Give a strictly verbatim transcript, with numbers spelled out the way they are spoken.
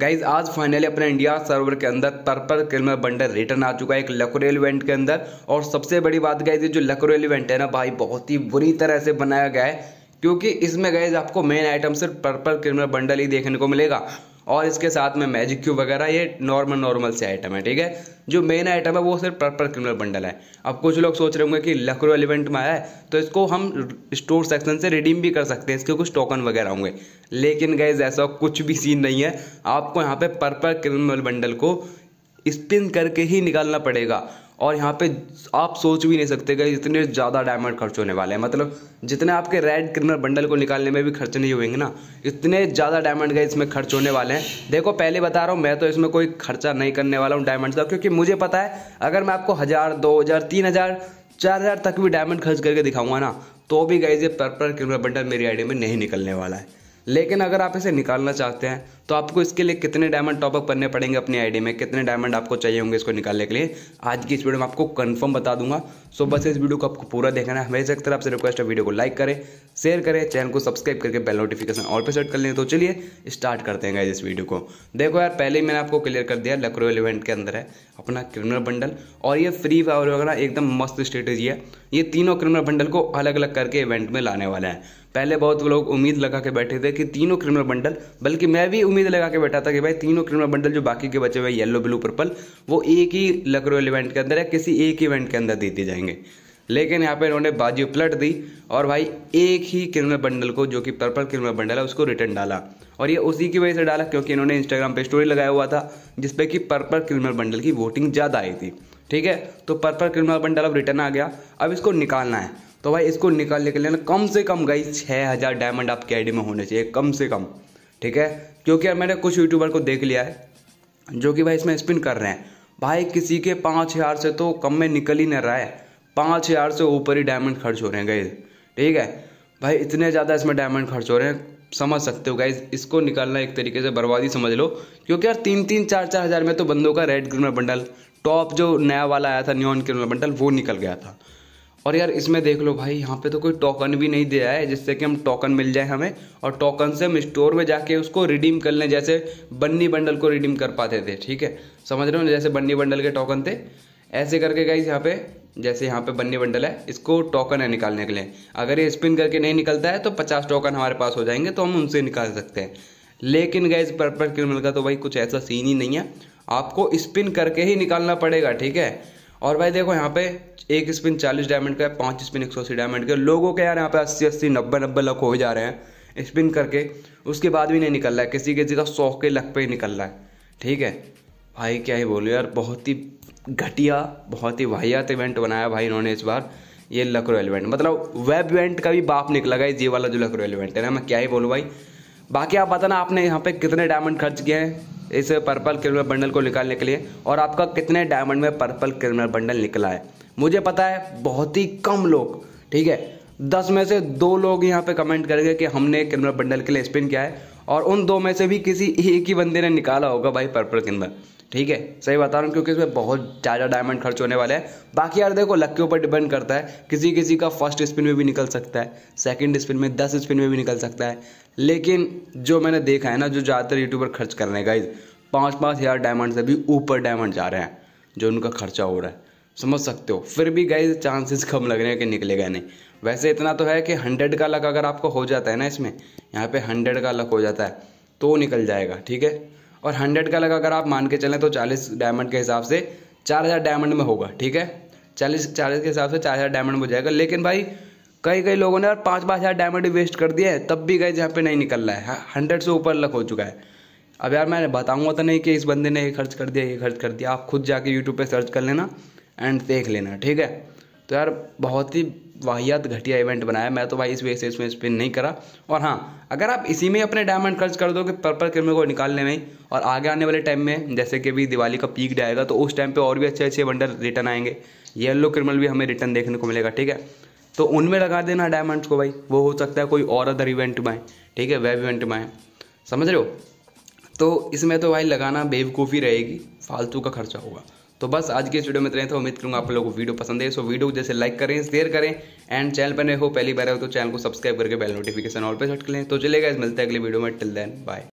Guys आज finally अपने India server के अंदर पर्पल क्रिमिनल बंडल रिटर्न आ चुका है एक लकरेल इवेंट के अंदर। और सबसे बड़ी बात गाइज, ये जो लकरेल इवेंट है ना भाई, बहुत ही बुरी तरह से बनाया गया है, क्योंकि इसमें गाइज आपको मेन आइटम सिर्फ पर्पल क्रिमिनल बंडल ही देखने को मिलेगा और इसके साथ में मैजिक क्यूब वगैरह, ये नॉर्मल नॉर्मल से आइटम है। ठीक है, जो मेन आइटम है वो सिर्फ पर्पल क्रिमिनल बंडल है। अब कुछ लोग सोच रहे होंगे कि लक रॉयल इवेंट में आया है तो इसको हम स्टोर सेक्शन से रिडीम भी कर सकते हैं, इसके कुछ टोकन वगैरह होंगे, लेकिन गाइज ऐसा कुछ भी सीन नहीं है। आपको यहाँ पे पर्पल क्रिमिनल बंडल को स्पिन करके ही निकालना पड़ेगा और यहाँ पे आप सोच भी नहीं सकते कि इतने ज़्यादा डायमंड खर्च होने वाले हैं। मतलब जितने आपके रेड क्रिमिनल बंडल को निकालने में भी खर्च नहीं होंगे ना, इतने ज़्यादा डायमंड गए इसमें खर्च होने वाले हैं। देखो पहले बता रहा हूँ, मैं तो इसमें कोई खर्चा नहीं करने वाला हूँ डायमंड का, क्योंकि मुझे पता है अगर मैं आपको हज़ार, दो हज़ार, तीन हज़ार, चार हज़ार तक भी डायमंड खर्च करके दिखाऊंगा ना, तो भी गए ये पर्पल क्रिमिनल बंडल मेरी आईडी में नहीं निकलने वाला है। लेकिन अगर आप इसे निकालना चाहते हैं तो आपको इसके लिए कितने डायमंड टॉपअप करने पड़ेंगे अपनी आईडी में, कितने डायमंड आपको चाहिए होंगे इसको निकालने के लिए, आज की इस वीडियो में आपको कंफर्म बता दूंगा। सो बस इस वीडियो को आपको पूरा देखना है। मेरी तरफ से रिक्वेस्ट है, वीडियो को लाइक करें, शेयर करें, चैनल को सब्सक्राइब करके बेल नोटिफिकेशन ऑल पे सेट कर लें। तो चलिए स्टार्ट करते हैं गाइस इस वीडियो को। देखो यार, पहले ही मैंने आपको क्लियर कर दिया, लक रॉयल इवेंट के अंदर है अपना क्रिमिनल बंडल और ये फ्री फायर वगैरह एकदम मस्त स्ट्रेटेजी है। ये तीनों क्रिमिनल बंडल को अलग अलग करके इवेंट में लाने वाले हैं। पहले बहुत लोग उम्मीद लगा के बैठे थे कि तीनों क्रिमिनल बंडल, बल्कि मैं भी उम्मीद लगा के बैठा था कि भाई तीनों क्रिमिनल बंडल जो बाकी के बचे हुए येलो, ब्लू, पर्पल, वो एक ही लक रॉयल इवेंट के अंदर है, किसी एक इवेंट के अंदर दे दिए जाएंगे। लेकिन यहाँ पे इन्होंने बाजी पलट दी और भाई एक ही क्रिमिनल बंडल को, जो कि पर्पल क्रिमिनल बंडल है, उसको रिटर्न डाला। और ये उसी की वजह से डाला क्योंकि इन्होंने इंस्टाग्राम पे स्टोरी लगाया हुआ था जिसपे कि पर्पल क्रिमिनल बंडल की वोटिंग ज़्यादा आई थी। ठीक है, तो पर्पल क्रिमिनल बंडल अब रिटर्न आ गया। अब इसको निकालना है, तो भाई इसको निकालने के लिए ना कम से कम गई छः हज़ार डायमंड आपकी आईडी में होने चाहिए, कम से कम। ठीक है, क्योंकि यार मैंने कुछ यूट्यूबर को देख लिया है जो कि भाई इसमें स्पिन कर रहे हैं, भाई किसी के पाँच हज़ार से तो कम में निकल ही ना रहा है, पाँच हज़ार से ऊपर ही डायमंड खर्च हो रहे हैं गाइज। ठीक है भाई, इतने ज़्यादा इसमें डायमंड खर्च हो रहे हैं, समझ सकते हो गाइज। इसको निकालना एक तरीके से बर्बादी समझ लो, क्योंकि यार तीन तीन चार चार हज़ार में तो बंदों का रेड क्रिमिनल बंडल टॉप जो नया वाला आया था न्यून क्रिमिनल बंडल, वो निकल गया था। और यार इसमें देख लो भाई, यहाँ पे तो कोई टोकन भी नहीं दिया है जिससे कि हम टोकन मिल जाए हमें, और टोकन से हम स्टोर में जाके उसको रिडीम कर लें, जैसे बन्नी बंडल को रिडीम कर पाते थे। ठीक है, समझ रहे हो, जैसे बन्नी बंडल के टोकन थे, ऐसे करके गाइस यहाँ पे, जैसे यहाँ पे बन्नी बंडल है, इसको टोकन है निकालने के लिए। अगर ये स्पिन करके नहीं निकलता है तो पचास टोकन हमारे पास हो जाएंगे, तो हम उनसे निकाल सकते हैं। लेकिन गाइस पर्पल क्रिमिनल का तो भाई कुछ ऐसा सीन ही नहीं है, आपको स्पिन करके ही निकालना पड़ेगा। ठीक है, और भाई देखो यहाँ पे एक स्पिन चालीस डायमंड का है, पांच स्पिन एक सौ अस्सी डायमंड के, लोगों के यार यहाँ पे अस्सी अस्सी नब्बे नब्बे लक हो जा रहे हैं स्पिन करके, उसके बाद भी नहीं निकल रहा है, किसी किसी का सौ के लक पे ही निकल रहा है। ठीक है भाई, क्या ही बोलो यार, बहुत ही घटिया, बहुत ही वाहियात इवेंट बनाया भाई इन्होंने इस बार, ये लक रॉयल इवेंट। मतलब वेब इवेंट का भी बाप निकला गया ये वाला जो लक रॉयल इवेंट है ना, मैं क्या ही बोलूँ भाई। बाकी आप बताना आपने यहाँ पे कितने डायमंड खर्च किए हैं इस पर्पल क्रिमिनल बंडल को निकालने के लिए, और आपका कितने डायमंड में पर्पल क्रिमिनल बंडल निकला है। मुझे पता है बहुत ही कम लोग, ठीक है, दस में से दो लोग यहाँ पे कमेंट करेंगे कि हमने क्रिमिनल बंडल के लिए स्पिन किया है, और उन दो में से भी किसी एक ही बंदे ने निकाला होगा भाई पर्पल क्रिमिनल। ठीक है, सही बता रहा हूँ, क्योंकि इसमें बहुत ज़्यादा डायमंड खर्च होने वाले हैं। बाकी यार देखो, लक के ऊपर डिपेंड करता है, किसी किसी का फर्स्ट स्पिन में भी निकल सकता है, सेकंड स्पिन में, दस स्पिन में भी निकल सकता है। लेकिन जो मैंने देखा है ना, जो ज़्यादातर यूट्यूबर खर्च कर रहे हैं गाइज, पाँच पाँच हज़ार डायमंड से भी ऊपर डायमंड जा रहे हैं जो उनका खर्चा हो रहा है, समझ सकते हो। फिर भी गाइज चांसेस कम लग रहे हैं कि निकलेगा नहीं। वैसे इतना तो है कि हंड्रेड का लक अगर आपको हो जाता है ना, इसमें यहाँ पे हंड्रेड का लक हो जाता है तो निकल जाएगा। ठीक है, और हंड्रेड का लग अगर आप मान के चलें तो चालीस डायमंड के हिसाब से चार हज़ार डायमंड में होगा। ठीक है, चालीस चालीस के हिसाब से चार हज़ार डायमंड में हो जाएगा। लेकिन भाई कई कई लोगों ने और पाँच पाँच हज़ार डायमंड वेस्ट कर दिया है, तब भी गए यहाँ पे नहीं निकल रहा है, हंड्रेड से ऊपर लग हो चुका है। अब यार मैं बताऊँगा तो नहीं कि इस बंदे ने ये खर्च कर दिया, ये खर्च कर दिया, आप खुद जाके यूट्यूब पर सर्च कर लेना एंड देख लेना। ठीक है, तो यार बहुत ही वाहियात घटिया इवेंट बनाया, मैं तो भाई इस वजह से इसमें स्पिन नहीं करा। और हाँ, अगर आप इसी में अपने डायमंड खर्च कर दोगे पर्पल क्रिमिनल को निकालने में, और आगे आने वाले टाइम में जैसे कि अभी दिवाली का पीक जाएगा, तो उस टाइम पे और भी अच्छे अच्छे बंडल रिटर्न आएंगे, येलो क्रिमिनल भी हमें रिटर्न देखने को मिलेगा। ठीक है, तो उनमें लगा देना डायमंड को भाई, वो हो सकता है कोई और अदर इवेंट में। ठीक है, वेब इवेंट में, समझ रहे हो, तो इसमें तो भाई लगाना बेवकूफ़ी रहेगी, फालतू का खर्चा होगा। तो बस आज की इस वीडियो में इतना ही था। उम्मीद करूँगा आप लोगों को वीडियो पसंद है। सो वीडियो जैसे लाइक करें, शेयर करें, एंड चैनल पर नए हो, पहली बार हो तो चैनल को सब्सक्राइब करके बेल नोटिफिकेशन ऑल पे सेट कर लें। तो चलेगा, इस मिलते हैं अगली वीडियो में, टिल देन बाय।